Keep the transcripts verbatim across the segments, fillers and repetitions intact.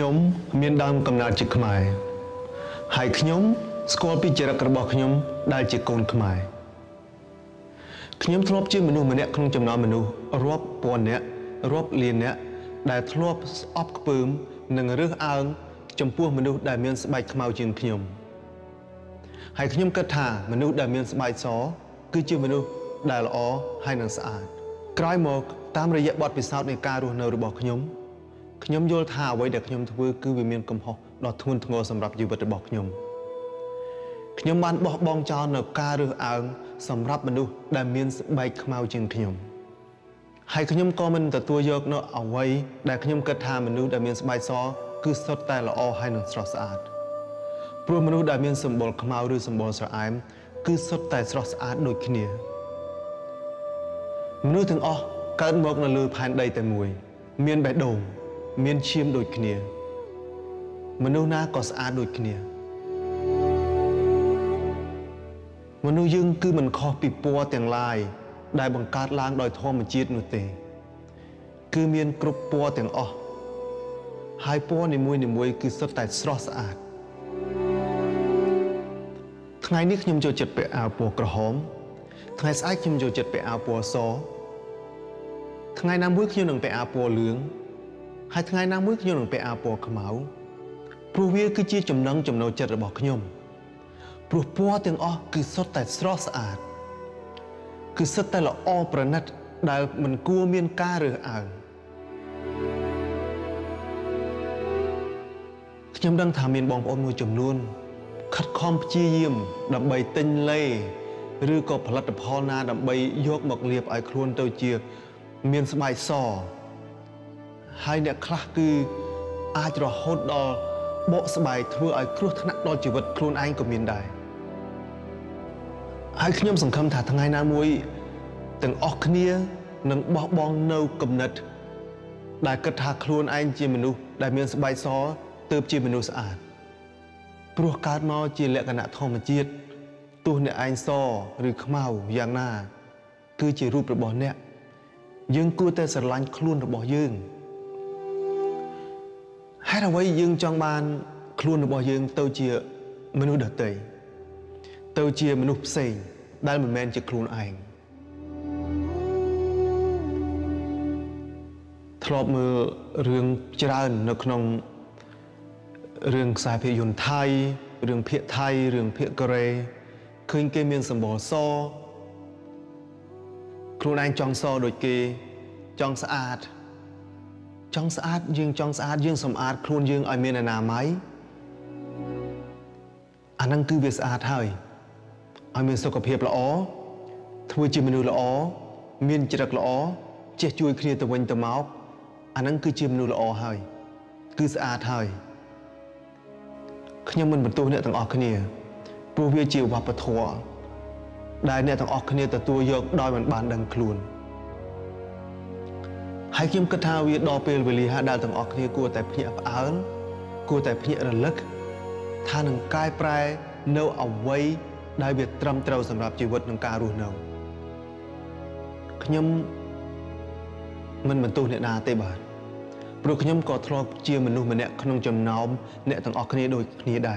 ยมมีนดามกำนาจิขมายหายขยมสกอลปีเจรกระบอกขยมได้จิกงขมายขยมทรวบชื่อมนุษย์มันเนี้ยคงจำนำมนุษย์รวบปวนเนี้ยรวบเลียนเนี้ยได้ทรวบออบปืมหนึ่งเรื่องอ้างจำพวกมนุษย์ได้เมียนสบายขมายจึงขยมหายขยมกระถามนุษย์ได้เมียนสบายซอคือชื่อมนุษย์ได้ละอ้อให้นางสะอาดใกล้หมดตามระยะบอดพิศาวในการรูนระบอกขยมขยมโยธาไว้เด็กขยมทวีคือวิเมียนกำหอหลอดทุนทงอสำหรับอยู่บนระบอกขยมขยมบานบอกบองจอนกาเรืออ่างสำหรับมนุษย์ได้เมียนใบขมาวจึงขยมให้ขยมก็มันแต่ตัวเยอะเนาะเอาไว้ได้ขยมกระทามนุษย์ได้เมียนใบซอคือสดแต่ละอ้อให้นางสะอาดพวกมนุษย์ได้เมียนสมบูรณ์ขมาวหรือสมบูรณ์สะอาดคือสดแต่สะอาดโดยขี้เนียมนุษย์ถึงอ้อการบอกนั่นลือผ่านใดแต่มวยเมียนใบโด่งเมียนเชียมโดดเนียมนุษย์น่าก่อสะอาดโดดเนียมนุษย์ยึงคือมันคอปีปัวแต่งลายได้บังการล้างดอยทอมันจีดนุเตคือเมียนกรุบปัวแต่งอ้อหายปัวในมวยในมวยคือสดแต่สะอาดทั้งไงนี่ขยมโจจิตไปอาปัวกระหอมทั้งไงสายขยมโจจิตไปอาปัวซอทั้งไงน้ำบุ้ยขยมหนึ่งไปอาปัวเหลืองหายทั้งไงน้ำมือขยมหนึ่งไปอาปัวขมาวปลูกเวียคือจีจมนังจมนาวจัดระบอกขยมปลูกปัวเตียงอ้อคือสดแต่สะอาดคือสดแต่ละอ้อประนัดได้มันกลัวเมียนกาหรืออ่างขยมดังถามเมียนบองอมมือจมนุ่นคัดคอมจีเยี่ยมดับใบเต็งเล่หรือก็ผลัดพอนาดับใบยกหมกเรียบไอครวนเตาเจียเมียนสบายซอให้เนี่ยคลาคืออาจจะหดดอโบสบายเพื่อไอ้ครัวธนัดดอจิวัดครูนไอ้ก็มีนได้ให้ขยมสังคมถาทั้งไงนามวยแต่งออกเนียนังบอบองเนากำนัดได้กระทาครูนไอ้จีมนุษย์ได้เมียนสบายซอเติบจีมนุษย์สะอาดปลัวการมอจีเละกณะทอมจีดตัวเนี่ยไอ้ซอหรือขมาวอย่างหน้าคือจีรูประบอนเนี่ยยังกู้แต่สลายครูนระบอยึงให้เราไว้ยึงจังบานครูนบอยึงเต้าเจียมนุษย์เดตเตยเต้าเจียมนุษย์เซยได้เหมือนแมนจะครูนเองทรอบมือเรื่องจราในขนมเรื่องสายเพียยนไทยเรื่องเพียไทยเรื่องเพียกเรคืนเกมียนสมบอซอครูนเองจังซอโดยเกจังสะอาดจังสะอาดยิงจังสะอาดยิงสมอาดครูนยิงไอเมียนนาไม้อันนั้นคือเวสะอาดให้ไอเมียนสกปรกละอ๋อทวีจิมนุละอ๋อเมียนจิรักละอ๋อเจจุยเคลียตะวันตะเมาอันนั้นคือจิมนุละอ๋อให้คือสะอาดให้ขยมมันประตูเนี่ยต่างออกขณีปลูกเวียจิววับปะทัวได้เนี่ยต่างออกขณีแต่ตัวยกดอยมันบานดังครูนให้ขยมกระทาวีดอเปลเวลีฮะดาวต่างออกนี่กลัวแต่เพียบอ้างกลัวแต่เพียระลึกท่าหนังกายปลายเน่าเอาไว้ได้เบียดตรำเตาสำหรับชีวิตหนังการูเน่าขยมมันบรรทุกเนนาเตบาดปลุกขยมก่อทรอบเจียมนุษย์มันเนี่ยขนมจำน้อมเนี่ยต่างออกนี่โดยนี่ได้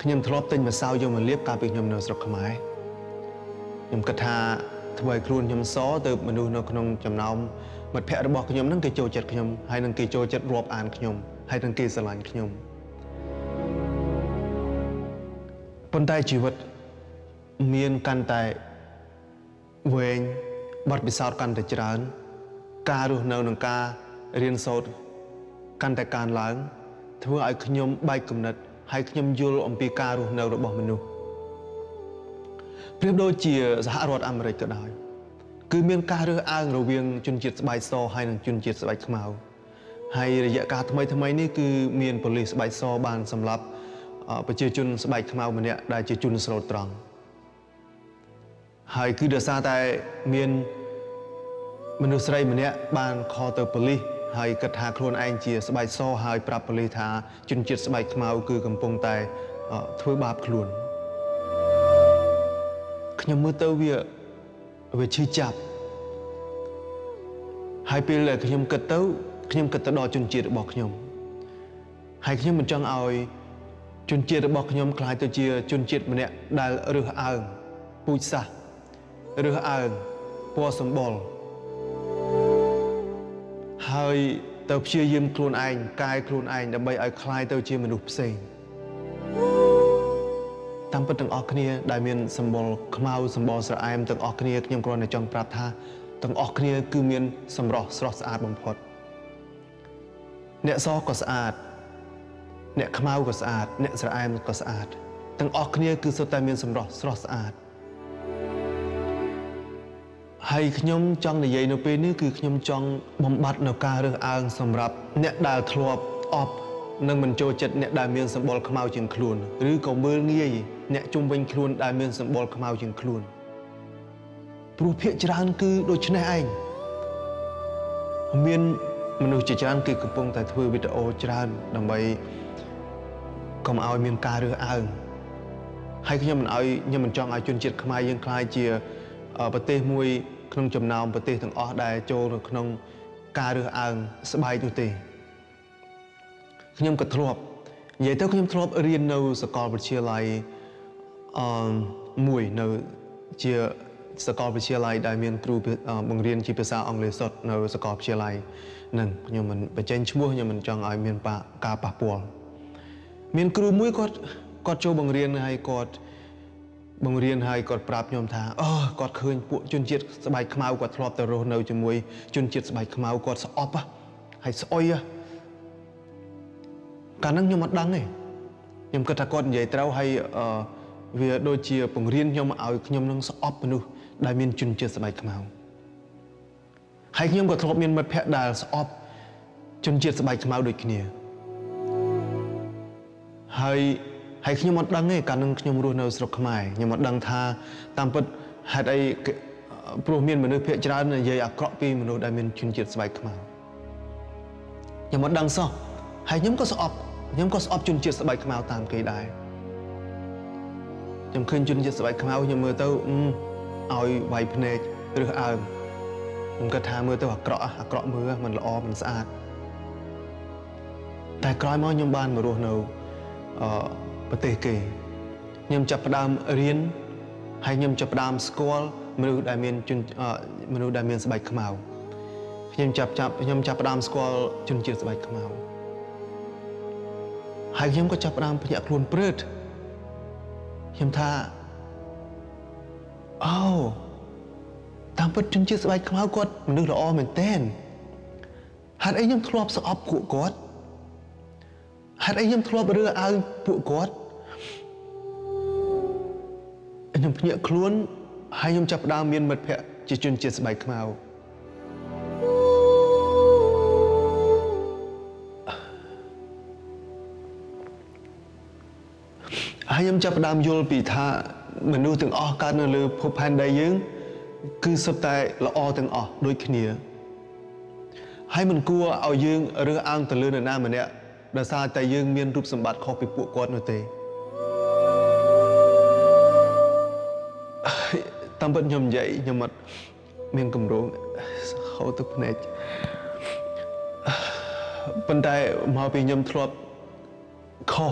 ขยมทรอบเต็มมาเศร้ายมมันเรียบการเป็นขยมเน่าสระขมายขยมกระทาทวายครูนยมซ้อเติบมนุษย์นกนงจำนำมัดแพะระบอกขยมนั่งเกโจจัดขยมให้นั่งเกโจจัดรวบอ่านขยมให้นั่งเกสลานขยมปนใต้ชีวิตเมียนกันใต้เวงบัดปิศาจกันแต่จราน์การุนเอาหนังกาเรียนสดกันแต่การล้างทวายขยมใบกำนัดให้ขยมยูโรอมปีการุนเอาระบอกมนุษย์เปรียบโดยเจียสหรัฐอเมริกาได้คือเมียนกาเรืออ่างระเวียงจุนจิตสบายซอให้หนังจุนจิตสบายขมาวให้ระยะการทำไมทำไมนี่คือเมียนผลิตสบายซอบานสำหรับประชาชนสบายขมาวมันเนี่ยได้เจจุนสโลตรังให้คือเดือดซาแต่เมียนมนุษย์ไรมันเนี่ยบานคอเตอร์ผลิตให้กระทาโคลนไอเจียสบายซอให้ปรับผลิตหาจุนจิตสบายขมาวคือกำปงแต่ถ้วยบาบคลุนขยมมือเตาเวียเวชื่อจับหายไปเลยขยมกระเต้าขยมกระเต้าดอจนจีดบอกขยม ให้ขยมมันจังเอาจุนเจียดบอกขยมคลายตัวเจียจุนเจียดมันเนี่ยได้เรืออ่างปูซะเรืออ่างพอสมบอลให้ตัวเชียยืมโคลนไอกายโคลนไอแต่ใบไอคลายตัวเจียมันดุเซ็งตามประตังออกเนี่ยได้เมียนสมบอลขมาวสมบอลสระไอมันตังออกเนี่ยขยมกรอนในจังปราทาตังออกเนี่ยคือเมียนสมรสรสอาดบำพดเนี่ยซอก็สะอาดเนี่ยขมาวก็สะอาดเนี่ยสระไอมันก็สะอาดตังออกเนี่ยคือสตาเมียนสมรสรสอาดให้ขยมจังในใหญ่ในปีนี้คือขยมจังบำบัดในการเรื่องอ่างสำหรับเนี่ยดาครอบออบนั่งมันโจเจ็ดเนี่ยดาเมียนสมบอลขมาวจึงคลุนหรือก็เมื่อเงี้ยเนี่ยจุ่มเป็นคลุนดาเมียนสมบอลขมาวจึงคลุนปรูเพียจรานคือโดยชนะเองเมียนมนุษย์จรานคือกระปงแต่ทวีวิตโอจรานดังใบก็มาเอาเมียนการเรื่องอ่างให้ขยมมันเอาเนี่ยมันจังเอาจนเจ็ดขมาวยังคลายเจียประเทศมวยขนมจำนำประเทศทั้งออได้โจหรือขนมกาเรืออ่างสบายตัวเตะขยมกระทบใหญ่เท่าขยมทบเรียนในสกอร์ประเชียไลมวยในเชียสกอร์ประเชียไลได้เมียนครูบางเรียนจีภาษาอังกฤษสดในสกอร์ประเชียไลนั่นขยมมันไปเจนชั่วขยมมันจังไอเมียนปะกาปะปวงเมียนครูมวยก็ก็โจบางเรียนให้ก็บางเรียนให้กอดปราบยอมทางอ๋อกอดเคยปวดจนเจ็ดสบายขมาวกอดทลอบแต่โรนเอาจมวยจนเจ็ดสบายขมาวกอดสอบอ่ะให้สอยอ่ะการนั่งยอมมัดดังไงยอมกระทะกอดใหญ่เต้าให้เวียโดยเชียบางเรียนยอมเอายอมนั่งสอบมาดูได้เมียนจนเจ็ดสบายขมาวให้ยอมกอดทลอบเมียนมาแพะดาสอบจนเจ็ดสบายขมาวโดยขี้เนียให้ให้ขยมดังไงการนั่งขยมรู้ในสระขมายขยมดังท่าตามปัจจัยไอ้โปรเมียนมนุษย์เพียจราเนี่ยใหญ่อักรอปีมนุษย์ได้เมียนจุนเจียสบายขมายขยมดังซอให้ขยมก็สอบขยมก็สอบจุนเจียสบายขมายตามเกยได้ขยมขึ้นจุนเจียสบายขมายขยมมือเต้าอืมเอาไว้พเนจหรือเอาขยมกระทามือเต้าอักรออักรอมือมันละออมันสะอาดแต่กลายมาขยมบ้านมารู้ในประเทศเกย์ยำจับประดามเรียนให้ยำจับประดามสกอลมนุษย์ได้เมียนจุนมนุษย์ได้เมียนสบายขมเอายำจับจับยำจับประดามสกอลจุนเจียสบายขมเอาให้ยำก็จับประดามพยากรุนเปิดยำท่าอ้าวตามเปิดจุนเจียสบายขมเอากอดมนุษย์ละอ้อเหมือนเต้นหัดไอ้ยำทรวบสอบขู่กอดหัดไอ้ยำทรวบเรืออ่างผู้กอดไอ้ยมพเนคล้วนให้ยมจับดาวเมียนมัดเพะจิจุนเจียสบายขมาวให้ยมจับดามโยลปีธาเหมือนดูถึงออการนั่นเลยพบพันใดยึงคือสไตล์ละออถึงออโดยขเนียให้มันกลัวเอายึงเรืออ่างตะลือในหน้ามันเนี่ยดาซาแต่ยึงเมียนรูปสมบัติของปีผู้กอดนั่นเองตามเป็นยมใหญ่ยมัดเมียนกำรงเขาตุกเนจปันได้มาเป็นยมทรวบคอ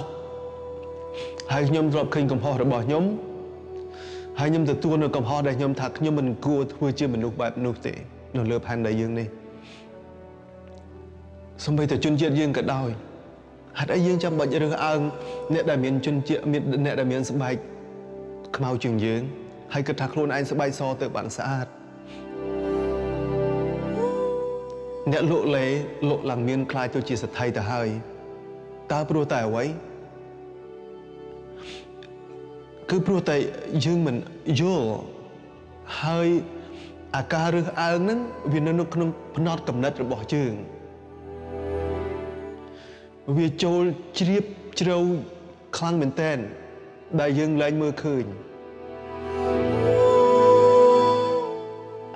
ให้ยมทรวบขึ้นกับพ่อระบายยมให้ยมตัวตัวนึกกับพ่อได้ยมถักยมมันกลัวทวีเชื่อมันนุกแบบนุกเตะนอนเลือพันได้ยึงนี่สมัยแต่จุนเจียดยึงกระดอยหัดไอ้ยึงจำบัดเรื่องอังเนี่ยได้เมียนจุนเจียเมียนเนี่ยได้เมียนสบายขมาวจึงยึงให้กระทักโลนไอสบายซอเตอร์บังสะอาดเนี่ยโลเลโลหลังเมียนคลายตัวจีสไทยแต่หายตาปลัวแต่ไว้คือปลัวแต่ยืงเหมือนโย่หายอาการเรื่องอ่างนั้นวินนุกนงพนอดกำนัดระบอบจึงเวียโจลเชียบเชียวคลั่งเหมือนเต้นได้ยืงไหลมือคืน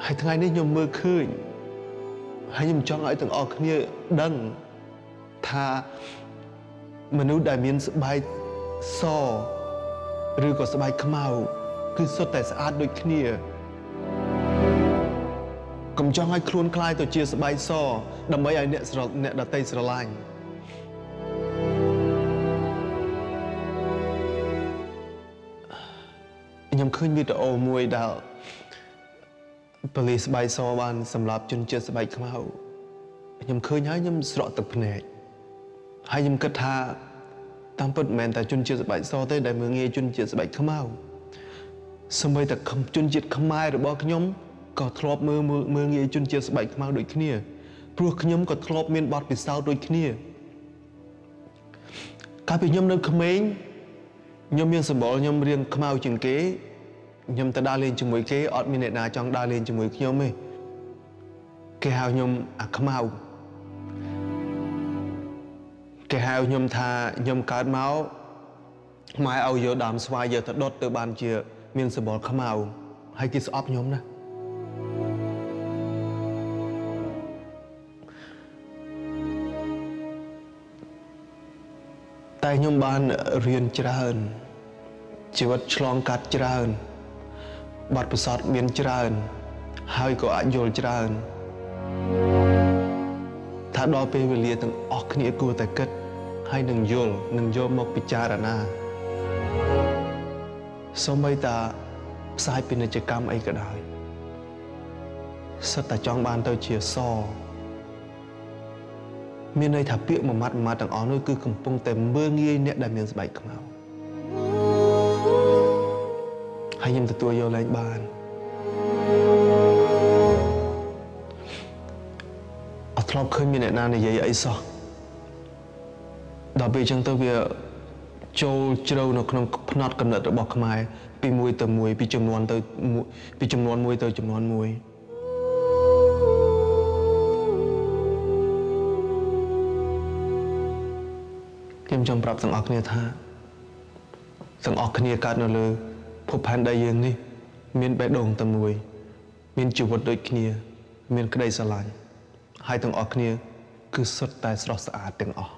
ให้ทั้งไงนี่ยมมือขึ้นให้ยมจ้องไอ้ถึงออกเนี่ยดังท่ามนุษย์ได้เมียนสบายซอหรือก็สบายขมาวคือสดแต่สะอาดโดยเนี่ยกำจ้องไอ้คลวนคลายตัวเจียสบายซอดำไว้ไอ้เนี่ยสระเนี่ยดัตเตยสระลาย ยังขึ้นวิดีโอมวยดาวปลีสบายซอวันสำหรับจนเจอสบายขมายังเคยย้ายยังสระตะเพนให้ยังกระทาตามเปิดแมนแต่จนเจอสบายซอเต้ได้เมืองเงยจนเจอสบายขมาสมัยแต่คำจนเจอขมาหรือบอกขยมก็ทรอบเมืองเมืองเงยจนเจอสบายขมาโดยขี้เนี่ยพวกขยมก็ทรอบเมียนบาดปิดสาวโดยขี้เนี่ยการเป็นยมนั้นขมิ้นยมยังสมบูรณ์ยมเรียงขมาจึงเก๋ยมแต่ดาเรียนจมูกเก๋ออดมีเนตนาจังดาเรียนจมูกยมไม่แกหายยมอักขมาแกหายยมทายมการเมาส์ไม่เอาเยอะดามสวายเยอะตัดดเตอร์บานเจียมีนสมบูรณ์ขมาให้กิสออฟยมนะแต่ยมบ้านเรียนเจริญชีวิตฉลองกัดเจริญบัดประสาทเมียนเจริญหายก็อายุเจริญถ้าดอเปเวลีตั้งออกนี่กูแต่เกิดให้หนึ่งโยลหนึ่งโยมกพิจารณาสมัยตาสายเป็นกิจกรรมไอ้ก็ได้สตาจองบ้านเตาเชียซอเมื่อในถับเปียกมามัดมาต่างอ๋อนั่นคือกำปงแต่เมื่อเงี้ยเนี่ยได้เมียนสบายขมาวให้ยิ้มตัวโยแรงบานอัตราเคยมีแนวหน้าในใหญ่ไอ้ซอดาบไปจังตัวเบียโจเจริญนกนกพนัดกำเนิดบอกขมายปีมวยเตอมวยปีจำนวนเตอปีจำนวนมวยเตอจำนวนมวยยังจำปรับสังออกเนี่ยท่าสังออกคเนียการนั่นเลยพบพันได้ยังนี่เมียนไปดงตำรวยเมียนจิวดโดยคเนียเมียนกระไดสลายให้สังออกเนียคือสดแต่สระสะอาดเต็งออก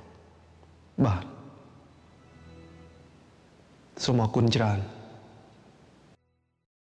บาทสมอกุญจาร